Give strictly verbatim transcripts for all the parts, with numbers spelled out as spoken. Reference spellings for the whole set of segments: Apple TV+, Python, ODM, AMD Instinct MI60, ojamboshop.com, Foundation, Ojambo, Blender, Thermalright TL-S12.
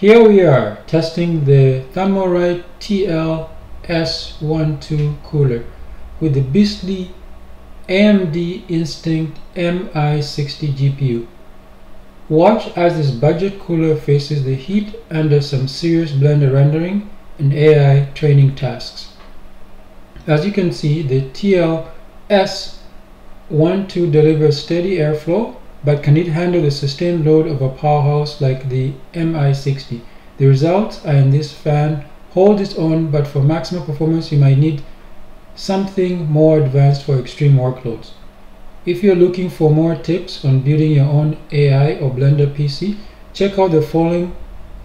Here we are testing the Thermalright T L S twelve cooler with the beastly A M D Instinct M I sixty G P U. Watch as this budget cooler faces the heat under some serious Blender rendering and A I training tasks. As you can see, the T L S twelve delivers steady airflow, but can it handle the sustained load of a powerhouse like the M I sixty? The results are in this fan. Hold its own, but for maximum performance you might need something more advanced for extreme workloads. If you're looking for more tips on building your own A I or Blender P C, check out the following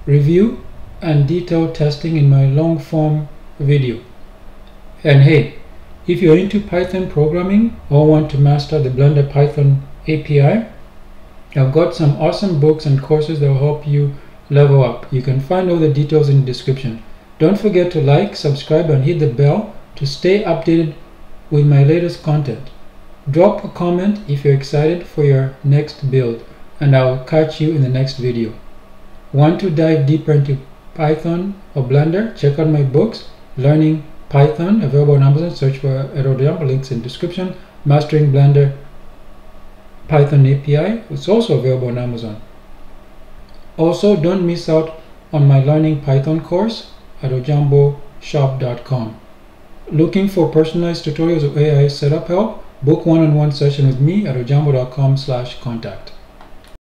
review and detailed testing in my long form video. And hey, if you're into Python programming or want to master the Blender Python A P I, I've got some awesome books and courses that will help you level up. You can find all the details in the description. Don't forget to like, subscribe, and hit the bell to stay updated with my latest content. Drop a comment if you're excited for your next build, and I'll catch you in the next video. Want to dive deeper into Python or Blender? Check out my books, Learning Python, available on Amazon, search for at O D M, links in description, Mastering Blender Python A P I, it's also available on Amazon. Also, don't miss out on my Learning Python course at ojamboshop dot com. Looking for personalized tutorials of A I setup help? Book one-on-one session with me at ojambo dot com slash contact.